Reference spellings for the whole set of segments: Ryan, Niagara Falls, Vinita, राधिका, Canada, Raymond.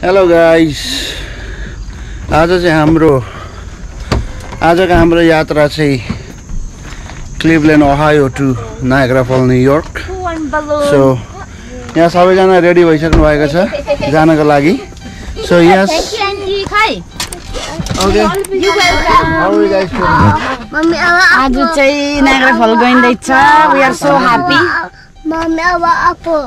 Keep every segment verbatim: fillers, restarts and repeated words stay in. Hello guys, आज चाहिँ हाम्रो आजको हाम्रो यात्रा चाहिँ Cleveland Ohio to Niagara fall New York. So यहाँ सबैजना रेडी भइसक्नु भएको छ जानको लागि। So yes okay, how you guys feeling? Mummy आज चाहिँ नायग्रा फल गइन्दैछ। We are so happy. Mummy अब apple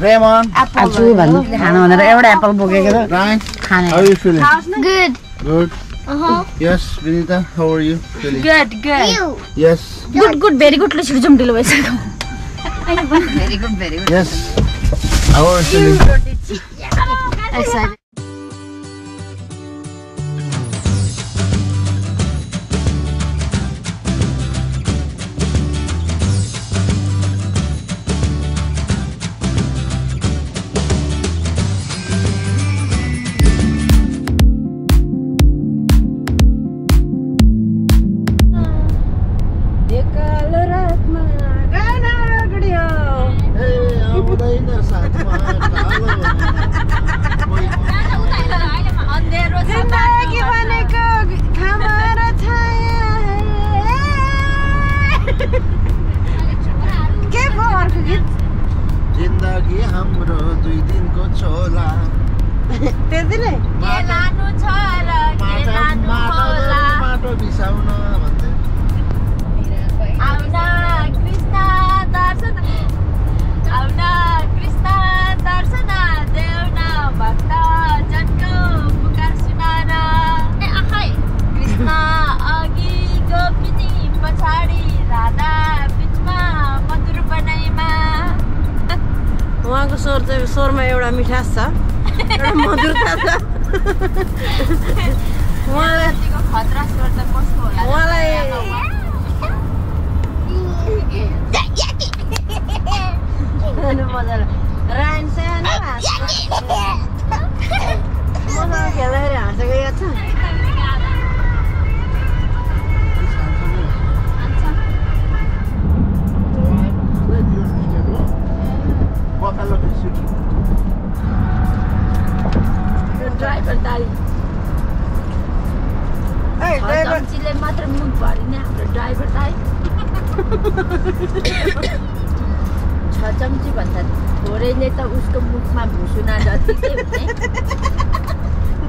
Raymond, apple. Achu, bhanu, khana bhanera euta apple bokeko त राइट खाने। How you feeling? Good good. Uh-huh. Yes, Vinita, how are you feeling? Good, good. You? Yes. Good, good, very good. Let's jump deliver. Very good, very good. Yes. How are you feeling? Excited. स्वरमा एउटा मिठास छ, एउटा मधुरता छ। उहाँलाई खतरा स्वर त कस्तो होला? उहाँलाई रायन सानो मसँग खेल्दाखेरि हाँसेको याद छ। छचम्ची भन्दा थोरैले त उसको मुखमा भुसुना जति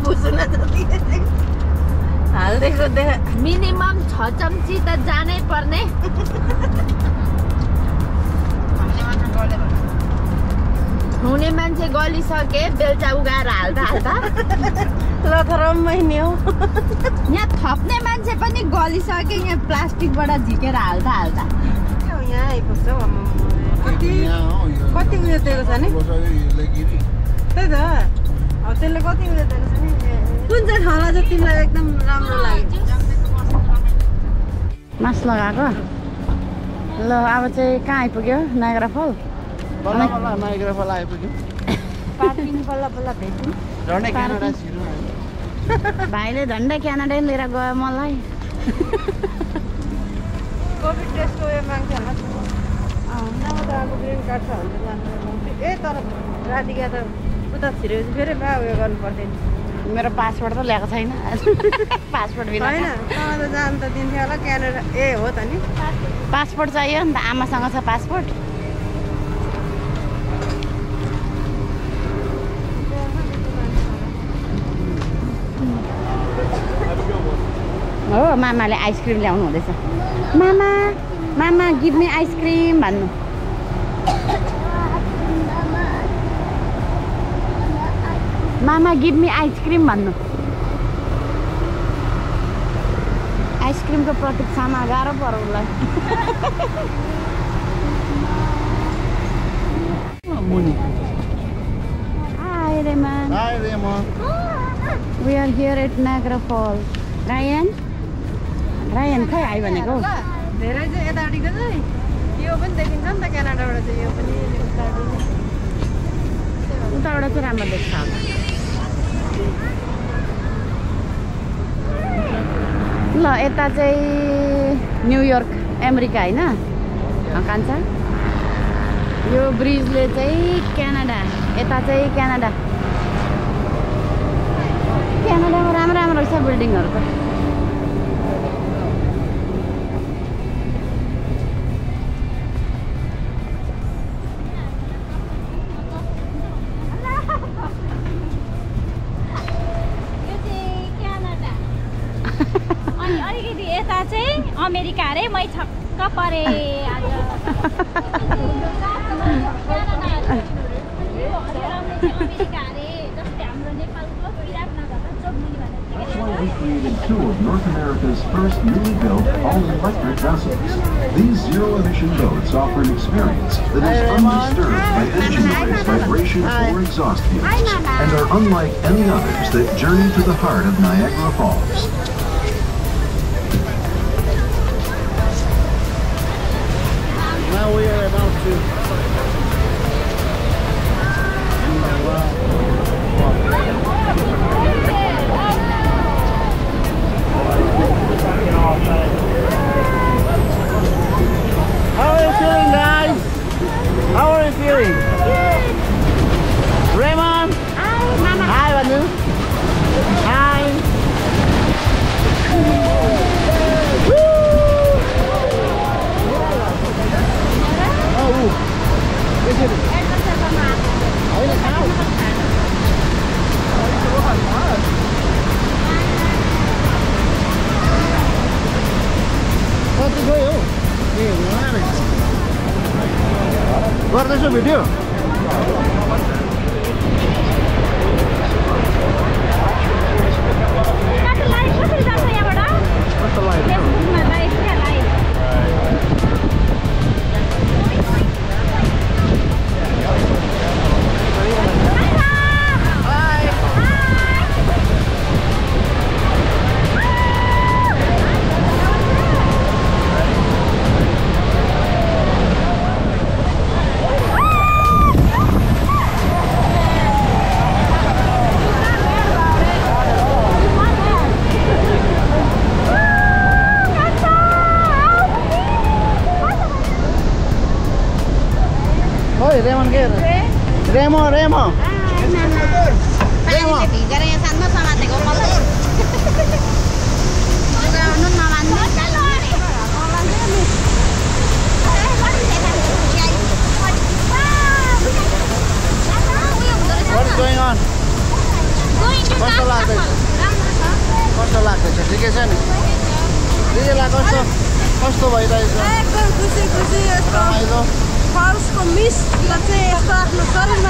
भुसुना जति हाल्दैको देख। मिनिमम छ चम्ची त जानै पर्ने। हुने मान्छे गलिसके बेलचा उगाएर हाल्दा हाल्दा लथरम्मै न्यौ। यहाँ थप्ने मान्छे पनि गलिसके यहाँ प्लास्टिकबाट झिकेर हाल्दा हाल्दा यहाँ आइपुग्छ। कति कति उयो दिएको छ नि? त्यही त, अब त्यसले कति उयो दिएको छ नि? कुन चाहिँ खाना चाहिँ तिमीलाई एकदम राम्रो लाग्यो? मास लगाएको। ल अब चाहिँ कहाँ आइपुग्यो? नायग्रा फल। बल्ल बल्ल नायग्रा फल आइपुग्यो। पार्किङ बल्ल बल्ल भेट्यो। झन्डै क्यानाडा छिरो आयो। भाइले झन्डै क्यानाडा लिएर गयो मलाई। कोभिड टेस्टको उयो माग्छ होला। ग्रीन कार्ड छ भने जानु। ए तर राधिका त उता छिरेपछि फेरि बा उयो गर्नु पर्दैन। मेरो पासपोर्ट त ल्याएको छैन। पासपोर्ट बिना होइन त जानु त दिन्थ्यो होला क्यानाडा। ए हो त नि, पासपोर्ट चाहियो नि त। आमासँग छ पासपोर्ट। हो मामाले आइसक्रिम ल्याउनु हुँदैछ। मामा मामा गिभ मी आइसक्रिम भन्नु। मामा गिभ मी आइसक्रिम भन्नु। आइसक्रिमको प्रतीक्षामा गाह्रो पर्ला। Hi Raymond. Hi Raymond. We are here at Niagara Falls. Ryan? Ryan खै आइ भनेको? धेरै चाहिँ यताउटिको चाहिँ यो पनि देखिन्छ नि त क्यानाडाबाट चाहिँ। यो पनि उताबाट चाहिँ राम्रो देख्छ होला। ल यता चाहिँ न्युयोर्क अमेरिका होइन? कान्छा ल यो ब्रिजले चाहिँ क्यानाडा यता चाहिँ क्यानाडा क्यानाडामा राम्रो राम्रो छ बिल्डिङहरु त अमेरिका रे मै छक्क परे आज अमेरिका रे जस्तै हाम्रो नेपालको विराटनगर चोकमुनी भनेको two of North America's first newly built all-electric vessels. These zero-emission boats offer an experience that is undisturbed by engine noise, vibration, or exhaust fumes, and are unlike any others that journey to the heart of Niagara Falls. Now we are about to How are you feeling, guys? How are you feeling? Good. Raymond? Hi, Mama. Hi, Vanu. Hi. This is it. What is going on? What is the video? What is that? What is Raymond, Raymond, Raymond. What is going on? What's the language? What's the language? Education? This is like also. What's the way? Falls ko miss, let's say,